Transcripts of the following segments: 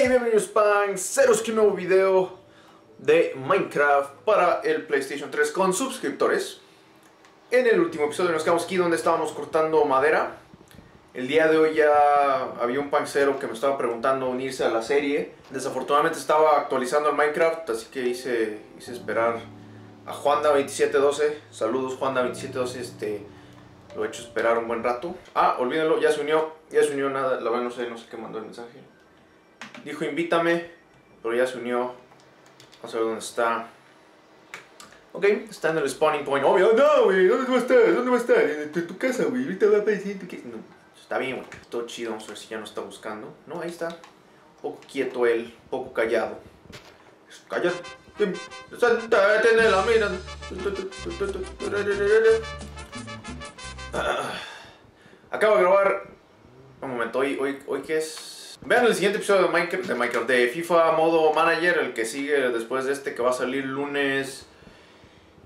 Hey, bienvenidos Panxeros, que un nuevo video de Minecraft para el Playstation 3 con suscriptores. En el último episodio nos quedamos aquí donde estábamos cortando madera. El día de hoy ya había un Panxero que me estaba preguntando unirse a la serie. Desafortunadamente estaba actualizando el Minecraft, así que hice esperar a Juanda2712. Saludos Juanda2712, lo he hecho esperar un buen rato. Ah, olvídenlo, ya se unió, nada, la verdad no sé qué mandó el mensaje. Dijo invítame, pero ya se unió. Vamos a ver dónde está. Ok, está en el spawning point, obvio. No, güey, ¿dónde va a estar? En tu casa, güey, ahorita va a aparecer en tu casa. No, está bien, güey, todo chido, vamos a ver si ya nos está buscando. No, ahí está, un poco quieto él, un poco callado. Cállate, saltate de la mina. Acabo de grabar, un momento, hoy ¿qué es? Vean el siguiente episodio de Minecraft, de FIFA Modo Manager, el que sigue después de este, que va a salir lunes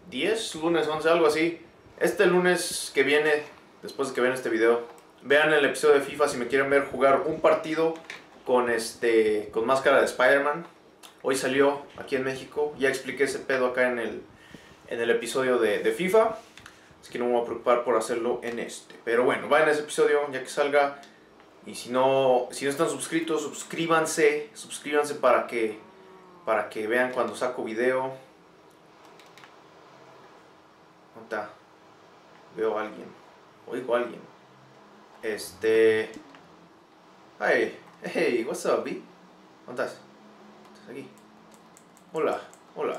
10, lunes 11, algo así. Este lunes que viene, después de que vean este video, vean el episodio de FIFA si me quieren ver jugar un partido con máscara de Spider-Man. Hoy salió aquí en México, ya expliqué ese pedo acá en el episodio de FIFA. Así que no me voy a preocupar por hacerlo en este. Pero bueno, vayan a ese episodio ya que salga. Y si no están suscritos, suscríbanse para que vean cuando saco video. ¿Dónde está? Veo a alguien. Oigo a alguien. Hey, what's up, B? ¿Dónde estás? ¿Estás aquí? Hola.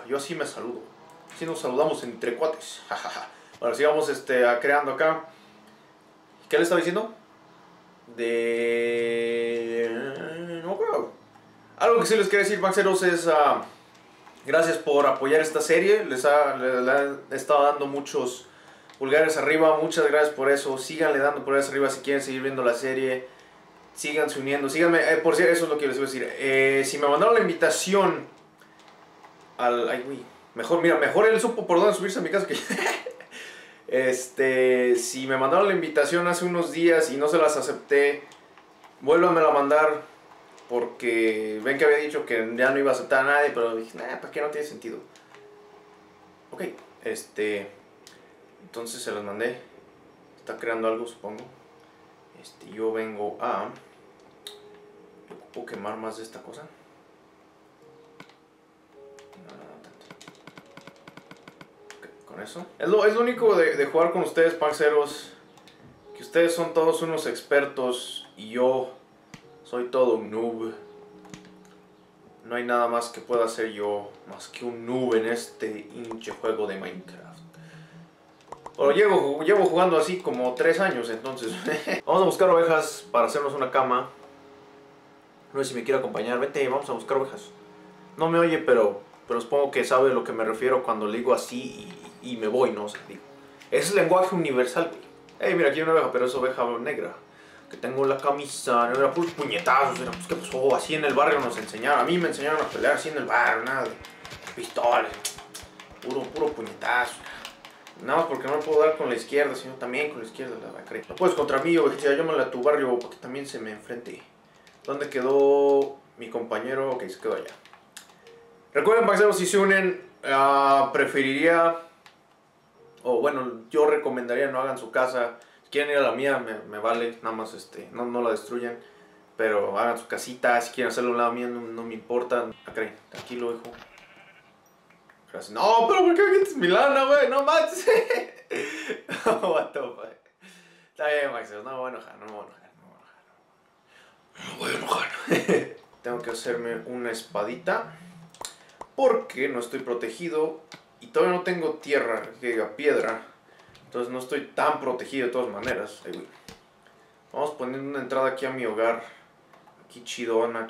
Yo así me saludo. Así nos saludamos entre cuates. Jajaja. Bueno, sigamos creando acá. ¿Qué le estaba diciendo? No creo. Algo que sí les quería decir, Panxeros, es gracias por apoyar esta serie. Les he estado dando muchos pulgares arriba. Muchas gracias por eso. Síganle dando pulgares arriba si quieren seguir viendo la serie. Síganse uniendo. Síganme. Por cierto, eso es lo que les iba a decir. Si me mandaron la invitación al... Ay, uy. Mejor él supo por dónde subirse a mi casa que... si me mandaron la invitación hace unos días y no se las acepté, vuélvamela a mandar, porque ven que había dicho que ya no iba a aceptar a nadie, pero dije, nah, ¿para qué? No tiene sentido. Ok, entonces se las mandé. Está creando algo, supongo. Yo vengo a... ¿Puedo quemar más de esta cosa? Eso es lo único de jugar con ustedes, Panxeros, que ustedes son todos unos expertos y yo soy todo un noob. No hay nada más que pueda hacer yo más que un noob en este hinche juego de Minecraft. Pero llevo jugando así como 3 años, entonces vamos a buscar ovejas para hacernos una cama. No sé si me quiere acompañar. Vente, vamos a buscar ovejas. No me oye, pero supongo que sabe a lo que me refiero cuando le digo así y me voy, ¿no? O sea, digo, es el lenguaje universal, güey. Hey, mira, aquí hay una oveja, pero es oveja negra. Que tengo la camisa, no era puros puñetazos, era pues, ¿qué pasó? Así en el barrio nos enseñaron, a mí me enseñaron a pelear así en el barrio, nada de pistolas, puro puñetazo. Nada más porque no puedo dar con la izquierda, sino también con la izquierda, la creta. No puedes contra mí, oveja, llámala a tu barrio, porque también se me enfrente. ¿Dónde quedó mi compañero? Ok, se quedó allá. Recuerden, Panxeros, si se unen, preferiría, o bueno, yo recomendaría no hagan su casa. Si quieren ir a la mía, me vale, nada más no la destruyan. Pero hagan su casita, si quieren hacerlo a la mía, no me importa. Okay, tranquilo, hijo. Gracias. No, pero ¿por qué es mi lana, güey? No manches. What the fuck. Está bien, Panxeros, no me voy a enojar. Tengo que hacerme una espadita. Porque no estoy protegido y todavía no tengo tierra, que diga piedra. Entonces no estoy tan protegido de todas maneras. Ahí vamos poniendo una entrada aquí a mi hogar. Aquí chidona,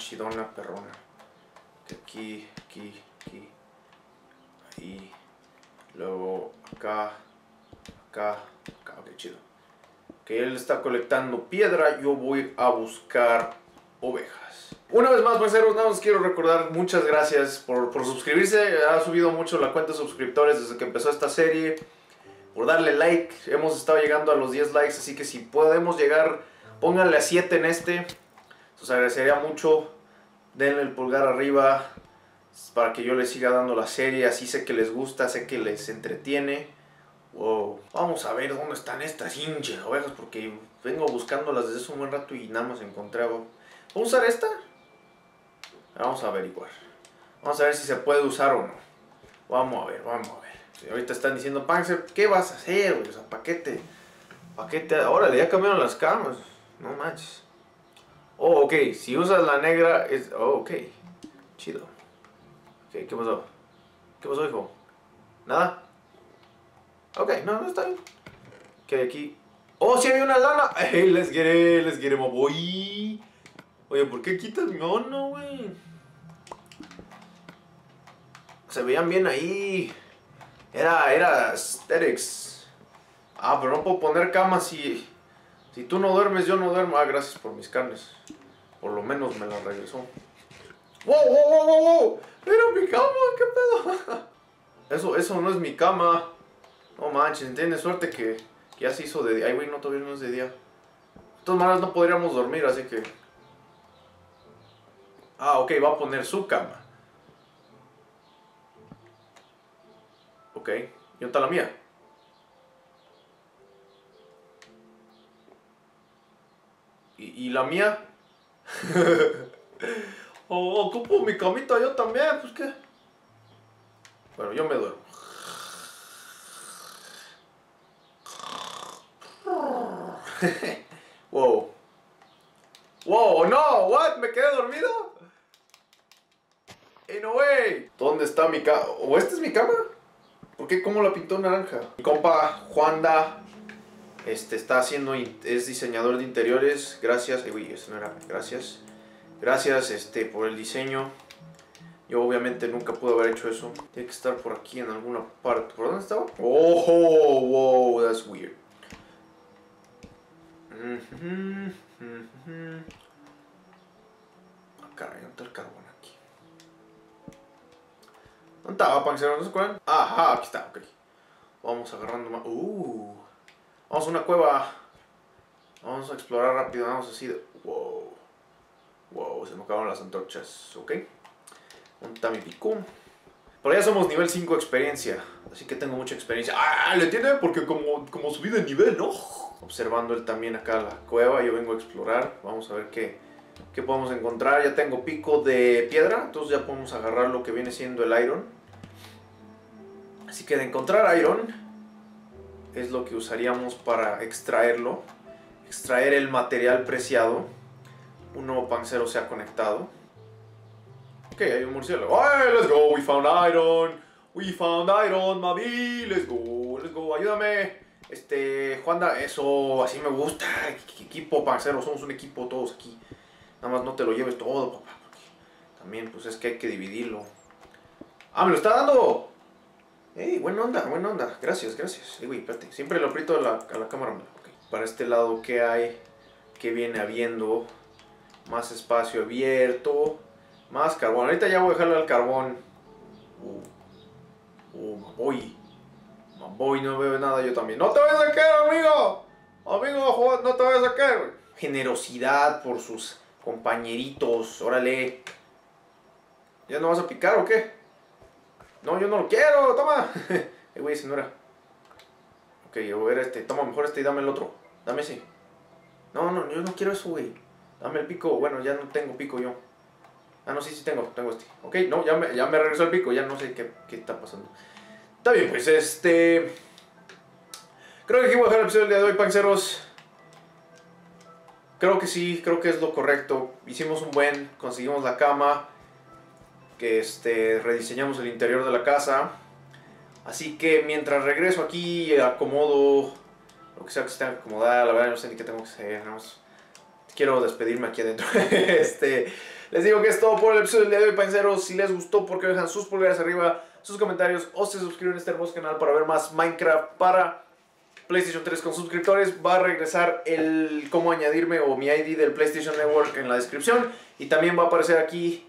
perrona. Aquí. Ahí. Luego acá. Ok, chido. Que él está colectando piedra, yo voy a buscar ovejas. Una vez más, Panxeros, nada más quiero recordar muchas gracias por suscribirse. Ha subido mucho la cuenta de suscriptores desde que empezó esta serie. Por darle like, hemos estado llegando a los 10 likes, así que si podemos llegar, pónganle a 7 en este. Os agradecería mucho. denle el pulgar arriba para que yo les siga dando la serie. Así sé que les gusta, sé que les entretiene. Wow. Vamos a ver dónde están estas hinchas ovejas, porque vengo buscándolas desde hace un buen rato y nada más encontraba. ¿Vamos a usar esta? Vamos a averiguar. Vamos a ver si se puede usar o no. Vamos a ver, vamos a ver. Sí, ahorita están diciendo, Panxero, ¿qué vas a hacer, güey? O sea, ¿pa' qué te? Órale, ya cambiaron las camas. No manches. Oh, ok, si usas la negra es... Oh, ok, chido. Ok, ¿qué pasó? ¿Qué pasó, hijo? ¿Nada? Ok, no, no está bien. ¿Qué hay aquí? ¡Oh, sí hay una lana! ¡Hey, let's get it, my boy! Oye, ¿por qué quitas mi mono, güey? Se veían bien ahí. Era aesthetics. Ah, pero no puedo poner camas si tú no duermes, yo no duermo. Ah, gracias por mis carnes. Por lo menos me las regresó. ¡Wow, wow, wow, wow, wow! ¡Era mi cama! ¡Qué pedo! Eso no es mi cama. No manches, tienes suerte que ya se hizo de día. Ay, güey, no, todavía no es de día. De todas maneras no podríamos dormir, así que... Ah, ok, va a poner su cama. Ok, ¿y está la mía? ¿Y la mía? Oh, ocupo mi camita yo también, pues qué. Bueno, yo me duermo. Wow. Wow, no, what? ¿Me quedé dormido? Hey, no way. ¿Dónde está mi cama? ¿O esta es mi cama? ¿Por qué? ¿Cómo la pintó naranja? Mi compa Juanda está haciendo, es diseñador de interiores. Gracias. Ay, uy, eso no era. Gracias. Gracias por el diseño. Yo obviamente nunca pude haber hecho eso. Tiene que estar por aquí en alguna parte. ¿Por dónde estaba? Oh, wow, that's weird. Caray, ¿dónde está el carbón aquí? ¿Dónde estaba, Panxero? ¿No se acuerdan? Ajá, aquí está, ok. Vamos agarrando más. Vamos a una cueva. Vamos a explorar rápido. Vamos así de... Wow. Wow, se me acabaron las antorchas. Ok. ¿Dónde está mi picón? Por allá somos nivel 5 experiencia. Así que tengo mucha experiencia. ¡Ah! ¿Le tiene? Porque como subí de nivel, ¿no? Observando él también acá la cueva, yo vengo a explorar. Vamos a ver qué podemos encontrar. Ya tengo pico de piedra, entonces ya podemos agarrar lo que viene siendo el iron. Así que de encontrar iron es lo que usaríamos para extraerlo. Extraer el material preciado. Un nuevo Panxero se ha conectado. Ok, hay un murciélago. ¡Ay, let's go! We found iron. We found iron, mami. Let's go, let's go. Ayúdame. Juanda, eso, así me gusta. Equipo, Panxero, somos un equipo todos aquí. Nada más no te lo lleves todo, papá. También, pues es que hay que dividirlo. ¡Ah, me lo está dando! ¡Ey, buena onda, buena onda! Gracias, gracias. Ey, güey, espérate. Siempre lo aprieto a la cámara. Okay. Para este lado, ¿qué hay? ¿Qué viene habiendo? Más espacio abierto. Más carbón. Ahorita ya voy a dejarle al carbón. Voy. Voy, no bebe nada, yo también. ¡No te voy a sacar, amigo! Amigo, no te voy a sacar. Generosidad por sus compañeritos. Órale. ¿Ya no vas a picar o qué? No, yo no lo quiero. Toma. Güey, señora. Ok, yo era Toma mejor y dame el otro. Dame ese. No, no, yo no quiero eso, güey. Dame el pico. Bueno, ya no tengo pico yo. Ah, no, sí, sí tengo Ok, no, ya me regresó el pico. Ya no sé qué está pasando. Está bien, pues creo que aquí voy a dejar el episodio del día de hoy, Panxeros. Creo que sí, creo que es lo correcto. Hicimos un buen, conseguimos la cama. Que rediseñamos el interior de la casa. Así que mientras regreso aquí, acomodo lo que sea que se tenga que acomodar. La verdad no sé ni qué tengo que hacer. Quiero despedirme aquí adentro. Les digo que es todo por el episodio del día de hoy, Panxeros. Si les gustó, ¿por qué dejan sus pulgares arriba? Sus comentarios o se suscriben a este hermoso canal para ver más Minecraft para PlayStation 3 con suscriptores. Va a regresar el cómo añadirme o mi ID del PlayStation Network en la descripción. Y también va a aparecer aquí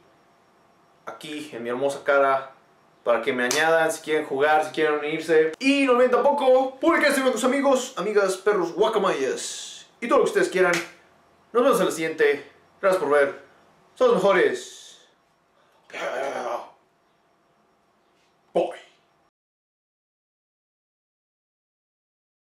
en mi hermosa cara para que me añadan si quieren jugar, si quieren unirse. Y no olviden tampoco publicarse con sus amigos, amigas, perros, guacamayas y todo lo que ustedes quieran. Nos vemos en la siguiente. Gracias por ver. Son los mejores.